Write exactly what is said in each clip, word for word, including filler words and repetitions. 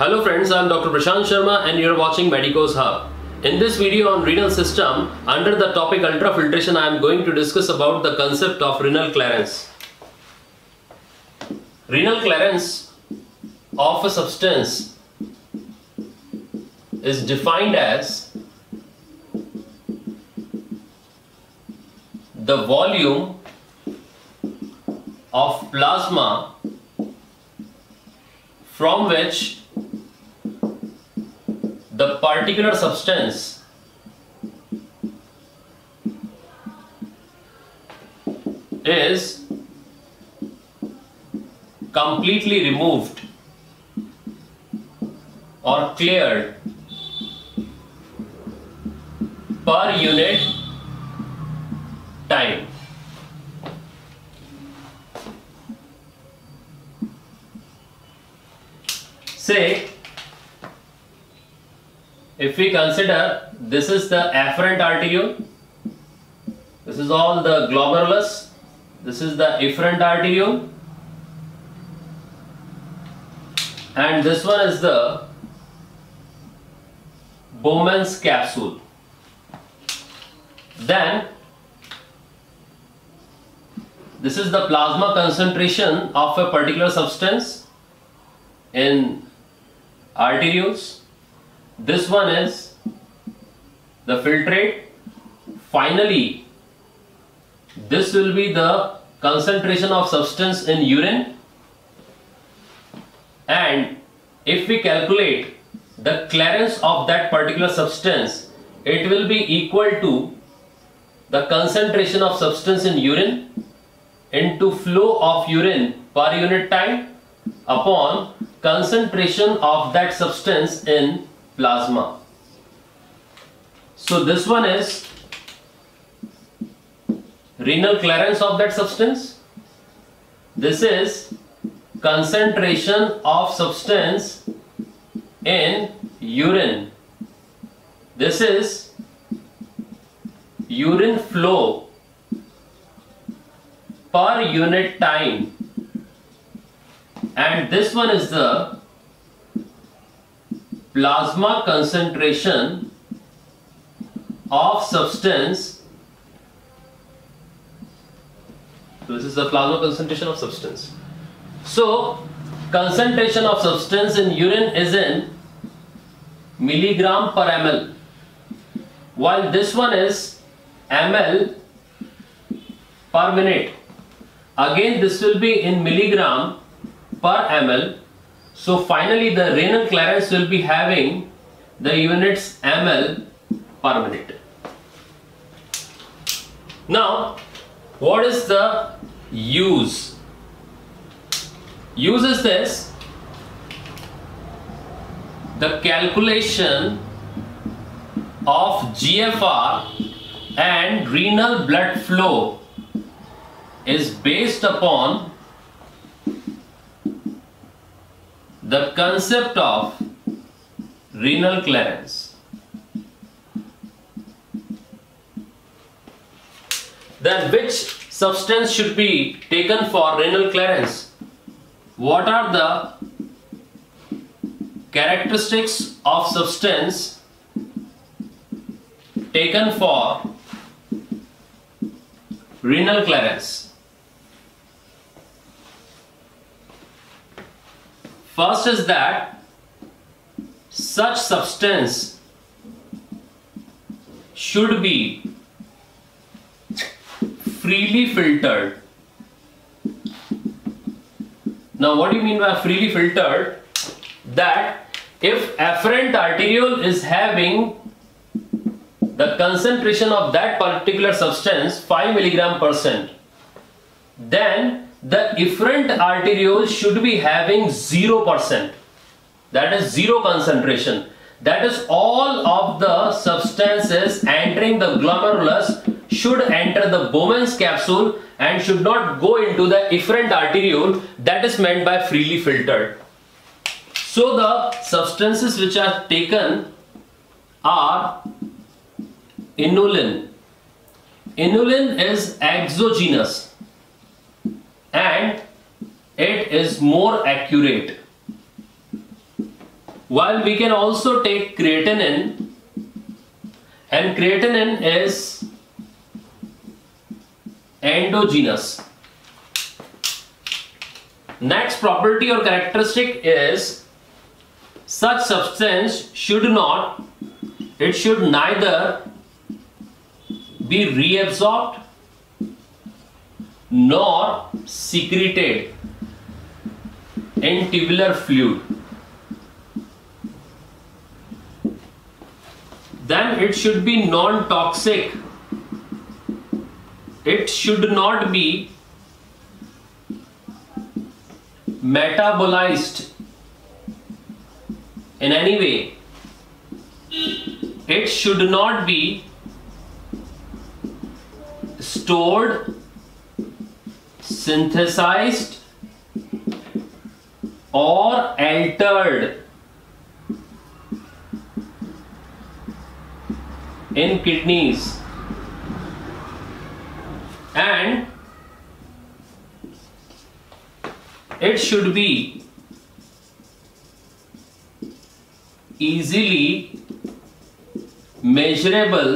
Hello friends, I am Doctor Prashant Sharma and you are watching Medicos Hub. In this video on renal system, under the topic ultrafiltration, I am going to discuss about the concept of renal clearance. Renal clearance of a substance is defined as the volume of plasma from which the particular substance is completely removed or cleared per unit time. Say, if we consider this is the afferent arteriole, this is all the glomerulus, this is the efferent arteriole, and this one is the Bowman's capsule. Then this is the plasma concentration of a particular substance in arterioles. This one is the filtrate. Finally, this will be the concentration of substance in urine. And if we calculate the clearance of that particular substance, it will be equal to the concentration of substance in urine into flow of urine per unit time upon concentration of that substance in plasma. So this one is renal clearance of that substance. This is concentration of substance in urine. This is urine flow per unit time. And this one is the plasma concentration of substance. So this is the plasma concentration of substance. So concentration of substance in urine is in milligram per ml, while this one is ml per minute. Again this will be in milligram per ml. So finally the renal clearance will be having the units ml per minute. Now what is the use? Use is this, the calculation of G F R and renal blood flow is based upon the concept of renal clearance. Then which substance should be taken for renal clearance? What are the characteristics of substance taken for renal clearance? First is that such substance should be freely filtered. Now what do you mean by freely filtered? That if efferent arteriole is having the concentration of that particular substance five milligram percent, then the efferent arteriole should be having zero percent, that is zero concentration. That is, all of the substances entering the glomerulus should enter the Bowman's capsule and should not go into the efferent arteriole. That is meant by freely filtered. So the substances which are taken are inulin. Inulin is exogenous and it is more accurate. While we can also take creatinine, and creatinine is endogenous. Next property or characteristic is such substance should not, it should neither be reabsorbed nor secreted in tubular fluid. Then it should be non-toxic. It should not be metabolized in any way. It should not be stored, synthesized, or altered in kidneys, and it should be easily measurable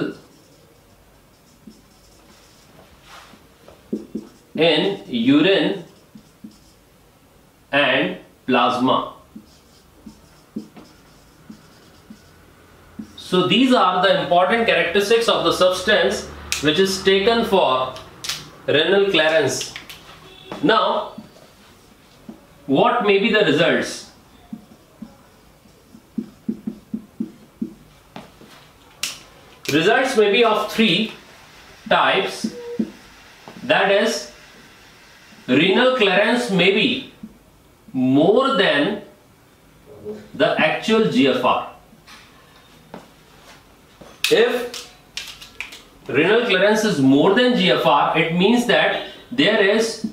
in urine and plasma. So these are the important characteristics of the substance which is taken for renal clearance. Now, what may be the results? Results may be of three types, that is, renal clearance may be more than the actual G F R. If renal clearance is more than G F R, it means that there is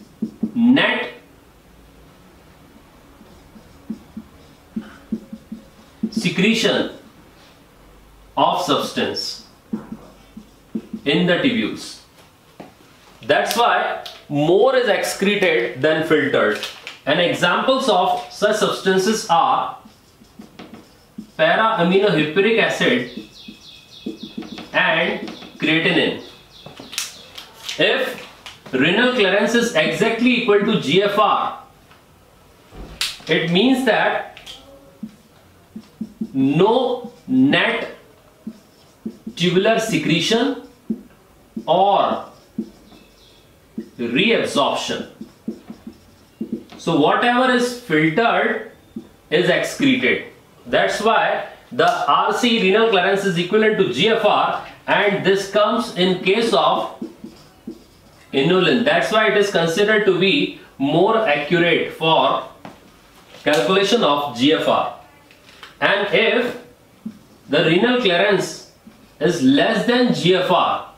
net secretion of substance in the tubules. That's why more is excreted than filtered. And examples of such substances are para-aminohippuric acid and creatinine. If renal clearance is exactly equal to G F R, it means that no net tubular secretion or reabsorption. So whatever is filtered is excreted. That's why the R C, renal clearance, is equivalent to G F R, and this comes in case of inulin. That's why it is considered to be more accurate for calculation of G F R. And if the renal clearance is less than G F R,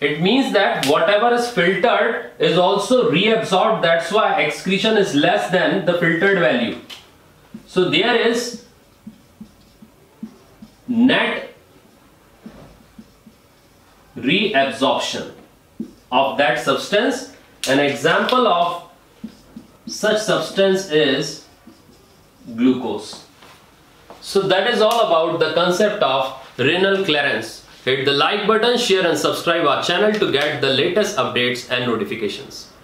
it means that whatever is filtered is also reabsorbed. That's why excretion is less than the filtered value. So there is net reabsorption of that substance. An example of such substance is glucose. So that is all about the concept of renal clearance. Hit the like button, share and subscribe our channel to get the latest updates and notifications.